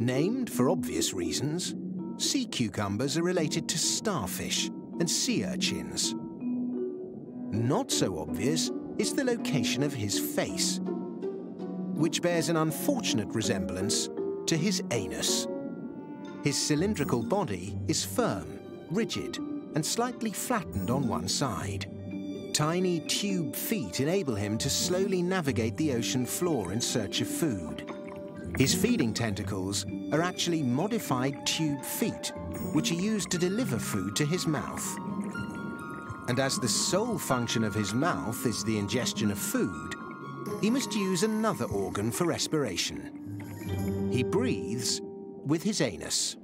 Named for obvious reasons, sea cucumbers are related to starfish and sea urchins. Not so obvious is the location of his face, which bears an unfortunate resemblance to his anus. His cylindrical body is firm, rigid, and slightly flattened on one side. Tiny tube feet enable him to slowly navigate the ocean floor in search of food. His feeding tentacles are actually modified tube feet, which are used to deliver food to his mouth. And as the sole function of his mouth is the ingestion of food, he must use another organ for respiration. He breathes with his anus.